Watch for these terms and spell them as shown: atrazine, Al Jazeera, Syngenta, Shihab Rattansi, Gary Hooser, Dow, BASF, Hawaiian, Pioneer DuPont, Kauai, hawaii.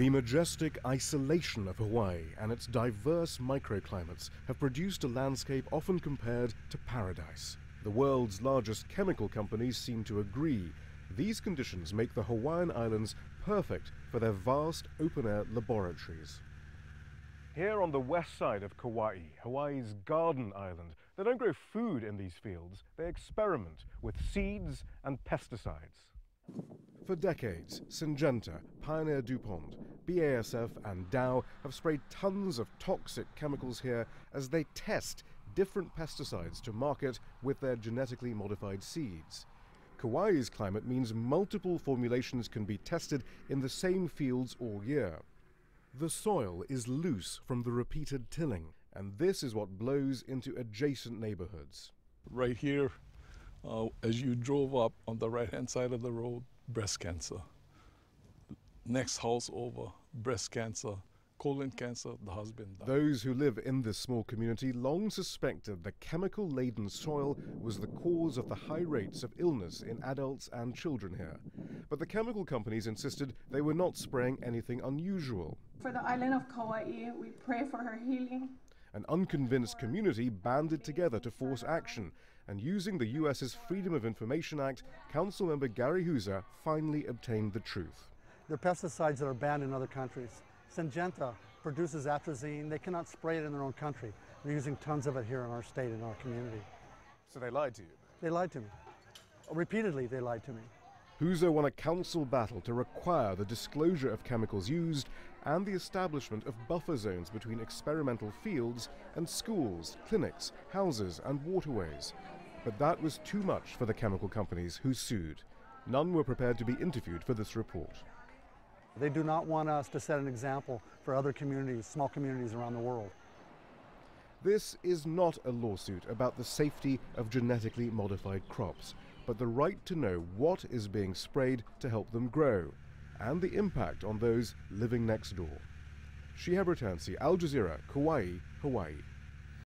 The majestic isolation of Hawaii and its diverse microclimates have produced a landscape often compared to paradise. The world's largest chemical companies seem to agree. These conditions make the Hawaiian Islands perfect for their vast open-air laboratories. Here on the west side of Kauai, Hawaii's garden island, they don't grow food in these fields. They experiment with seeds and pesticides. For decades, Syngenta, Pioneer DuPont, BASF and Dow have sprayed tons of toxic chemicals here as they test different pesticides to market with their genetically modified seeds. Kauai's climate means multiple formulations can be tested in the same fields all year. The soil is loose from the repeated tilling, and this is what blows into adjacent neighborhoods. Right here, as you drove up on the right-hand side of the road, breast cancer. Next house over, breast cancer, colon cancer, the husband died. Those who live in this small community long suspected the chemical-laden soil was the cause of the high rates of illness in adults and children here. But the chemical companies insisted they were not spraying anything unusual. For the island of Kauai, we pray for her healing. An unconvinced community banded together to force action, and using the U.S.'s Freedom of Information Act, Councilmember Gary Hooser finally obtained the truth. There are pesticides that are banned in other countries. Syngenta produces atrazine. They cannot spray it in their own country. They're using tons of it here in our state, in our community. So they lied to you? They lied to me. Repeatedly, they lied to me. Hooser won a council battle to require the disclosure of chemicals used and the establishment of buffer zones between experimental fields and schools, clinics, houses and waterways. But that was too much for the chemical companies, who sued. None were prepared to be interviewed for this report. They do not want us to set an example for other communities, small communities around the world. This is not a lawsuit about the safety of genetically modified crops, but the right to know what is being sprayed to help them grow, and the impact on those living next door. Shihab Rattansi, Al Jazeera, Kauai, Hawaii.